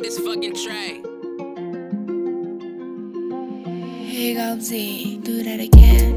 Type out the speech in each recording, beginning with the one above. made this fucking track. Here goes Z, do that again.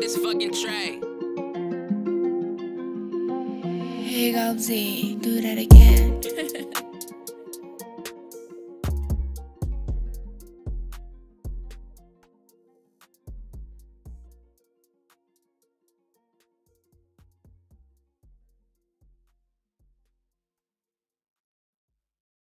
This fucking track. Here goes Z, do that again.